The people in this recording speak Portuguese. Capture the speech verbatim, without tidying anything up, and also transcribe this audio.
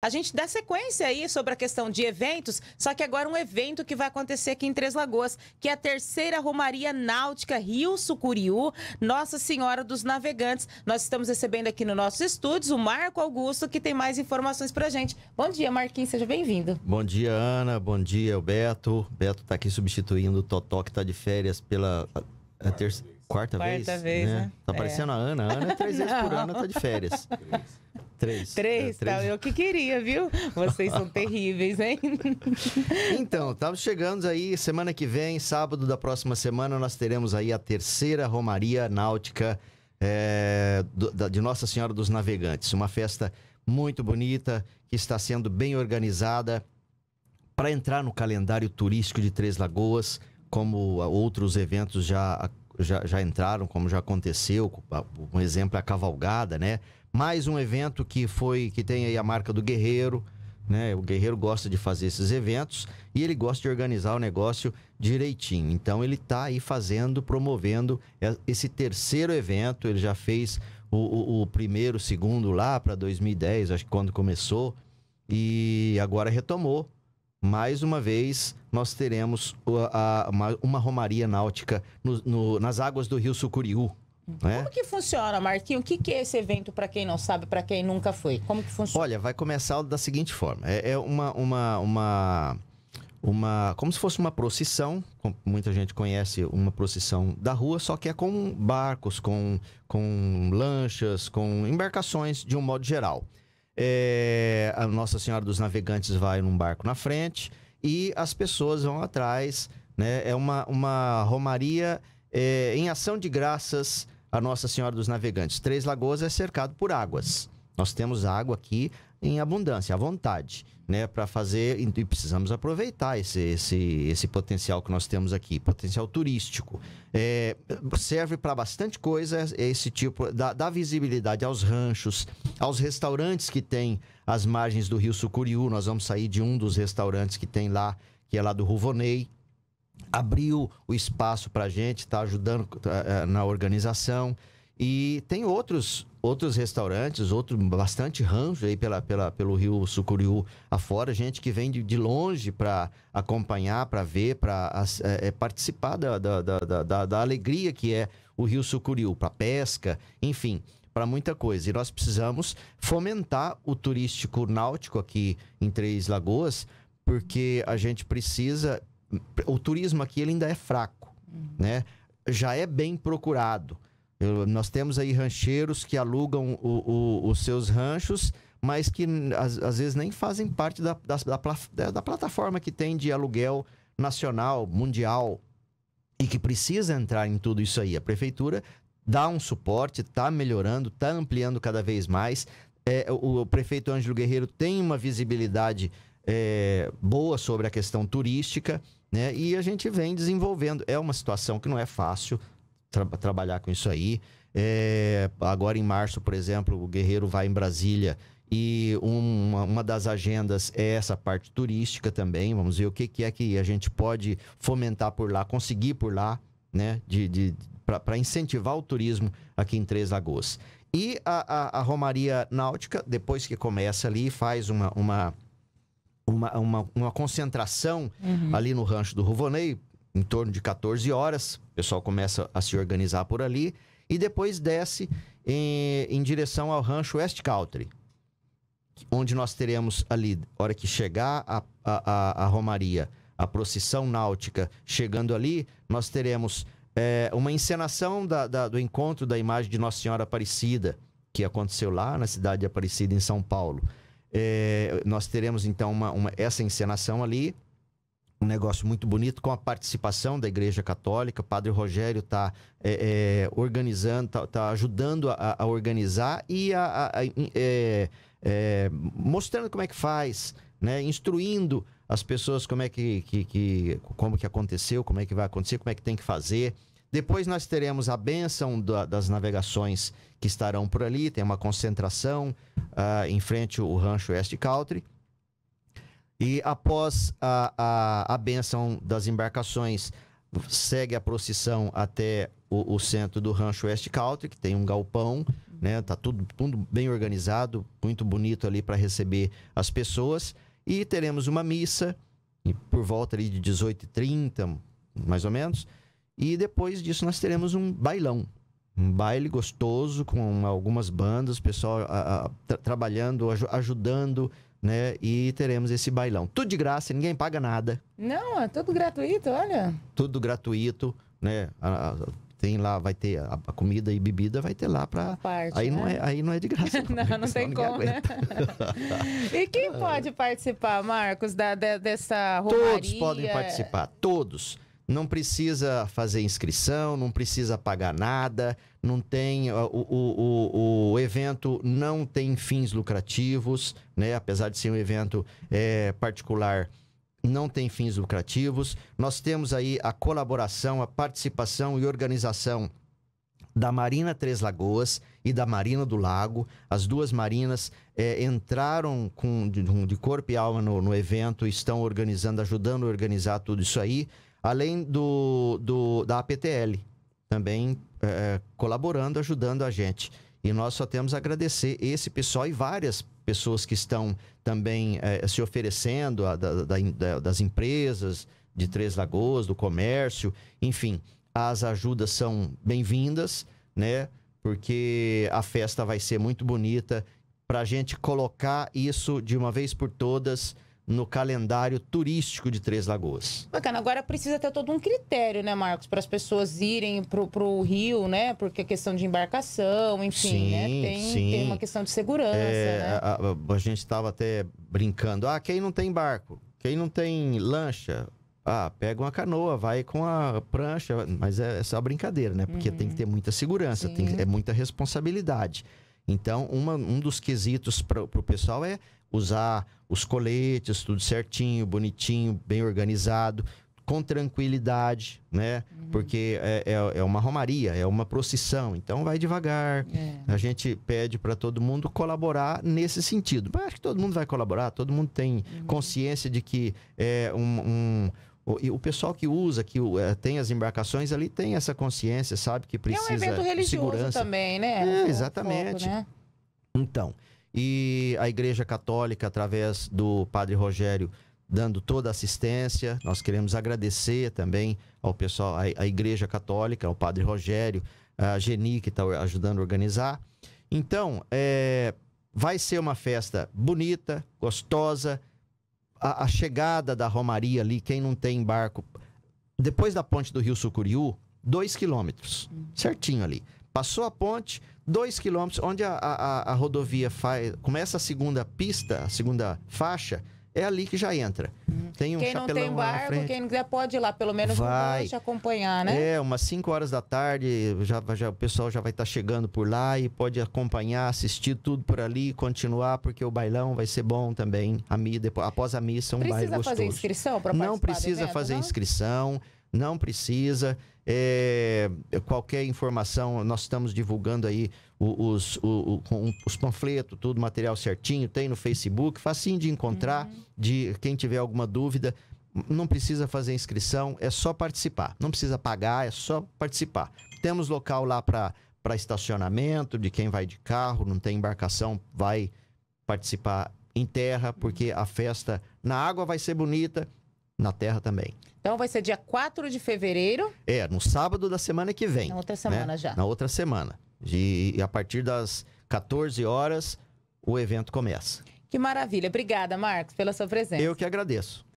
A gente dá sequência aí sobre a questão de eventos, só que agora um evento que vai acontecer aqui em Três Lagoas, que é a Terceira Romaria Náutica Rio Sucuriú, Nossa Senhora dos Navegantes. Nós estamos recebendo aqui no nosso estúdios o Marco Augusto, que tem mais informações pra gente. Bom dia, Marquinhos, seja bem-vindo. Bom dia, Ana. Bom dia, Beto. Beto tá aqui substituindo o Totó, que tá de férias pela a ter... quarta, quarta vez. Quarta vez, né? né? Tá parecendo é. a Ana. A Ana é três vezes por ano, tá de férias. Três. Três, é, três. Tá, eu que queria, viu? Vocês são terríveis, hein? Então, estamos chegando aí, semana que vem, sábado da próxima semana, nós teremos aí a terceira Romaria Náutica é, do, da, de Nossa Senhora dos Navegantes. Uma festa muito bonita, que está sendo bem organizada para entrar no calendário turístico de Três Lagoas, como outros eventos já, já, já entraram, como já aconteceu, um exemplo é a cavalgada, né? Mais um evento que foi que tem aí a marca do Guerreiro, né? O Guerreiro gosta de fazer esses eventos e ele gosta de organizar o negócio direitinho. Então ele está aí fazendo, promovendo esse terceiro evento. Ele já fez o, o, o primeiro, o segundo lá para dois mil e dez, acho que quando começou, e agora retomou. Mais uma vez, nós teremos a, a, uma, uma romaria náutica no, no, nas águas do Rio Sucuriú. É? Como que funciona, Marquinhos? O que, que é esse evento, para quem não sabe, para quem nunca foi? Como que funciona? Olha, vai começar da seguinte forma. É, é uma, uma, uma, uma... Como se fosse uma procissão. Muita gente conhece uma procissão da rua, só que é com barcos, com, com lanchas, com embarcações, de um modo geral. É, a Nossa Senhora dos Navegantes vai num barco na frente e as pessoas vão atrás, né? É uma, uma romaria é, em ação de graças... A Nossa Senhora dos Navegantes. Três Lagoas é cercado por águas. Nós temos água aqui em abundância, à vontade, né? Para fazer, e precisamos aproveitar esse, esse, esse potencial que nós temos aqui, potencial turístico. É, serve para bastante coisa, esse tipo, dá, dá visibilidade aos ranchos, aos restaurantes que tem às margens do Rio Sucuriú. Nós vamos sair de um dos restaurantes que tem lá, que é lá do Ruvonei. Abriu o espaço para a gente, está ajudando tá, na organização. E tem outros, outros restaurantes, outro, bastante rancho aí pela, pela, pelo Rio Sucuriú afora. Gente que vem de, de longe para acompanhar, para ver, para é, participar da, da, da, da, da alegria que é o Rio Sucuriú, para pesca, enfim, para muita coisa. E nós precisamos fomentar o turístico náutico aqui em Três Lagoas, porque a gente precisa... O turismo aqui ele ainda é fraco, né? Já é bem procurado. Eu, nós temos aí rancheiros que alugam o, o, os seus ranchos, mas que às, às vezes nem fazem parte da, da, da, da plataforma que tem de aluguel nacional, mundial, e que precisa entrar em tudo isso aí. A prefeitura dá um suporte, está melhorando, está ampliando cada vez mais. É, o, o prefeito Ângelo Guerreiro tem uma visibilidade é, boa sobre a questão turística, né? E a gente vem desenvolvendo. É uma situação que não é fácil tra trabalhar com isso aí. É, agora em março, por exemplo, o Guerreiro vai em Brasília e um, uma, uma das agendas é essa parte turística também. Vamos ver o que, que é que a gente pode fomentar por lá, conseguir por lá, né? De, de, para incentivar o turismo aqui em Três Lagoas. E a, a, a Romaria Náutica, depois que começa ali, faz uma... uma Uma, uma, uma concentração uhum. ali no rancho do Ruvonei, em torno de quatorze horas. O pessoal começa a se organizar por ali e depois desce em, em direção ao Rancho West Country, onde nós teremos ali, hora que chegar a, a, a, a Romaria, a procissão náutica chegando ali, nós teremos é, uma encenação da, da, do encontro da imagem de Nossa Senhora Aparecida, que aconteceu lá na cidade de Aparecida, em São Paulo. É, nós teremos então uma, uma, essa encenação ali, um negócio muito bonito, com a participação da Igreja Católica. O Padre Rogério está é, é, organizando, está tá ajudando a, a organizar e a, a, a, é, é, mostrando como é que faz, né? Instruindo as pessoas como é que, que, que, como que aconteceu, como é que vai acontecer, como é que tem que fazer. Depois nós teremos a bênção da, das navegações que estarão por ali. Tem uma concentração uh, em frente ao Rancho West Country. E após a, a, a bênção das embarcações, segue a procissão até o, o centro do Rancho West Country, que tem um galpão né? Tá tudo, tudo bem organizado, muito bonito ali para receber as pessoas. E teremos uma missa por volta ali de dezoito e trinta, mais ou menos. E depois disso nós teremos um bailão. Um baile gostoso com algumas bandas, o pessoal a, a, tra trabalhando, aj ajudando, né? E teremos esse bailão. Tudo de graça, ninguém paga nada. Não, é tudo gratuito, olha. Tudo gratuito, né? A, a, tem lá, vai ter a, a comida e bebida, vai ter lá para... Aí, né? é, aí não é de graça. Não, não, não tem como, né? E quem pode participar, Marcos, da, da, dessa romaria? Todos podem participar, todos. Não precisa fazer inscrição, não precisa pagar nada, não tem, o, o, o, o evento não tem fins lucrativos, né? Apesar de ser um evento é, particular, não tem fins lucrativos. Nós temos aí a colaboração, a participação e organização da Marina Três Lagoas e da Marina do Lago. As duas marinas é, entraram com, de, de corpo e alma no, no evento, estão organizando, ajudando a organizar tudo isso aí. Além do, do, da A P T L, também é, colaborando, ajudando a gente. E nós só temos a agradecer esse pessoal e várias pessoas que estão também é, se oferecendo, a, da, da, das empresas de Três Lagoas, do comércio. Enfim, as ajudas são bem-vindas, né? Porque a festa vai ser muito bonita para a gente colocar isso de uma vez por todas no calendário turístico de Três Lagoas. Bacana, agora precisa ter todo um critério, né, Marcos? Para as pessoas irem pro, pro rio, né? Porque a questão de embarcação, enfim, sim, né? Tem, sim. tem uma questão de segurança, é, né? A, a, a gente estava até brincando. Ah, quem não tem barco? Quem não tem lancha? Ah, pega uma canoa, vai com a prancha. Mas é, é só brincadeira, né? Porque uhum. tem que ter muita segurança, tem, é muita responsabilidade. Então, uma, um dos quesitos para o pessoal é usar os coletes, tudo certinho, bonitinho, bem organizado, com tranquilidade, né? Uhum. Porque é, é, é uma romaria, é uma procissão, então vai devagar. É. A gente pede para todo mundo colaborar nesse sentido. Mas acho que todo mundo vai colaborar, todo mundo tem uhum. consciência de que é um... um E o pessoal que usa, que tem as embarcações ali, tem essa consciência, sabe? Que precisa de segurança. É um evento religioso também, né? É, exatamente. Fogo, né? Então, e a Igreja Católica, através do Padre Rogério, dando toda a assistência. Nós queremos agradecer também ao pessoal, à Igreja Católica, ao Padre Rogério, a Geni, que está ajudando a organizar. Então, é, vai ser uma festa bonita, gostosa. A, a chegada da romaria ali, quem não tem barco, depois da ponte do Rio Sucuriú, dois quilômetros, uhum. certinho ali. Passou a ponte, dois quilômetros, onde a, a, a rodovia faz, começa a segunda pista, a segunda faixa, é ali que já entra. Uhum. Tem um quem não tem barco, quem não quiser pode ir lá, pelo menos vai te acompanhar, né? É, umas cinco horas da tarde, já, já, o pessoal já vai estar tá chegando por lá e pode acompanhar, assistir tudo por ali, continuar, porque o bailão vai ser bom também. A, depois, após a missa, um precisa baile gostoso. Precisa fazer inscrição para participar? Não precisa do evento, fazer não? inscrição, não precisa. É, qualquer informação, nós estamos divulgando aí os, os, os, os panfletos, tudo, material certinho, tem no Facebook, facinho de encontrar, uhum. de quem tiver alguma dúvida, não precisa fazer inscrição, é só participar, não precisa pagar, é só participar. Temos local lá para para estacionamento, de quem vai de carro, não tem embarcação, vai participar em terra, porque a festa na água vai ser bonita, na terra também. Então vai ser dia quatro de fevereiro. É, no sábado da semana que vem. Na outra semana, né? já. Na outra semana. E, e a partir das quatorze horas o evento começa. Que maravilha. Obrigada, Marcos, pela sua presença. Eu que agradeço.